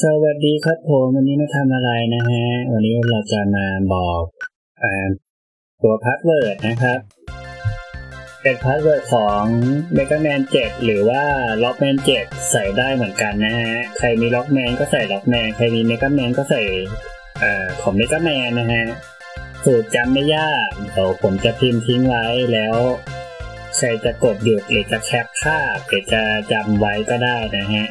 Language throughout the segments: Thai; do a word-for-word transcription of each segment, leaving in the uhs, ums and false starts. สวัสดีครับผมวันนี้มาทำอะไรนะฮะวันนี้เราจะมาบอกอ่าตัวพาสเวิร์ดนะครับเป็นพาสเวิร์ดของเมกาแมนเจ็ดหรือว่าล็อกแมนเจ็ดใส่ได้เหมือนกันนะฮะใครมีล็อกแมนก็ใส่ล็อกแมนใครมีเมกาแมนก็ใส่เอ่อของเมกาแมนนะฮะสูตรจำไม่ยากเดี๋ยวผมจะพิมพ์ทิ้งไว้แล้วใครจะกดหยุดหรือจะแคปภาพหรือจะจำไว้ก็ได้นะฮะ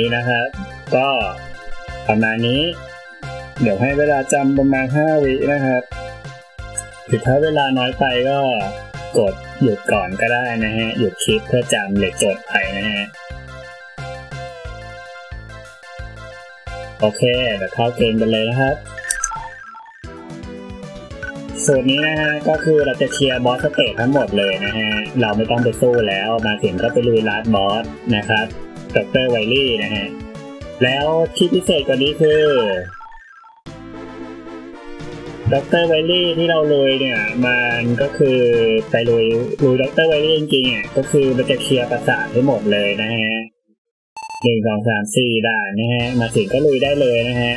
นี้นะครับก็ประมาณนี้เดี๋ยวให้เวลาจำประมาณห้าวินะครับถึงถ้าเวลาน้อยไปก็กดหยุดก่อนก็ได้นะฮะหยุดคลิปเพื่อจำหรือจดไปนะฮะโอเคเดี๋ยวเข้าเกมกันเลยนะครับส่วนนี้นะฮะก็คือเราจะเคลียร์บอสสเตจทั้งหมดเลยนะฮะเราไม่ต้องไปสู้แล้วมาถึงก็ไปลุยลาสบอสนะครับดร.ไวลี่นะฮะแล้วที่พิเศษกว่านี้คือดร.ไวลี่ที่เราลุยเนี่ยมันก็คือไปลุยลุยดร.ไวลี่จริงๆอ่ะก็คือมันจะเคลียร์ประสาทให้หมดเลยนะฮะหนึ่งสองสามสี่ด่านนะฮะมาถึงก็ลุยได้เลยนะฮะ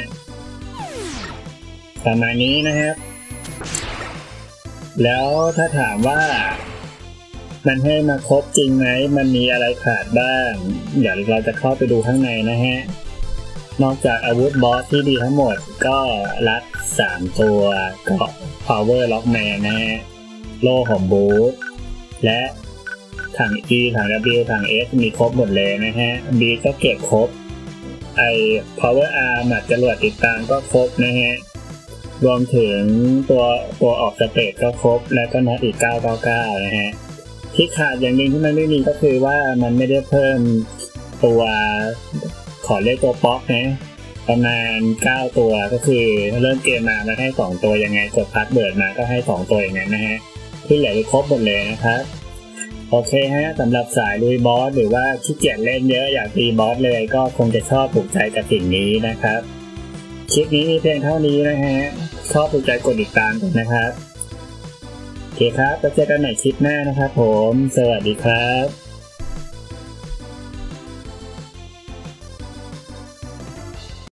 ประมาณนี้นะครับแล้วถ้าถามว่ามันให้มาครบจริงไหมมันมีอะไรขาดบ้างเดี๋ยวเราจะเข้าไปดูข้างในนะฮะนอกจากอาวุธบอสที่ดีทั้งหมดก็รัดสามตัวเกาะ Power Lockman นะฮะโล่ของบูทและถัง E ถัง W ถัง S มีครบหมดเลยนะฮะ B ก็เก็บครบไอ Power Arm หมัดจรวดติดตามก็ครบนะฮะรวมถึงตัวตัวออกสเตจก็ครบและก็น็อตอีกเก้าเก้าเก้านะฮะที่ขาดอย่างหนึ่งที่มันไม่มีก็คือว่ามันไม่ได้เพิ่มตัวขอเรียกตัวป๊อกนะประมาณเก้าตัวก็คือเริ่มเกมมามันให้สองตัวยังไงกดพาสเวิร์ดมาก็ให้สองตัวอย่างนั้นนะฮะที่เหลือจะครบหมดเลยนะครับโอเคฮะสำหรับสายลุยบอสหรือว่าขี้เกียจเล่นเยอะอยากตีบอสเลยก็คงจะชอบถูกใจกับสิ่งนี้นะครับคลิปนี้มีเพียงเท่านี้นะฮะชอบถูกใจกดติดตามกันนะครับโอเคครับแล้วเจอกันใหม่คลิปหน้านะครับผมสวัสดีครับ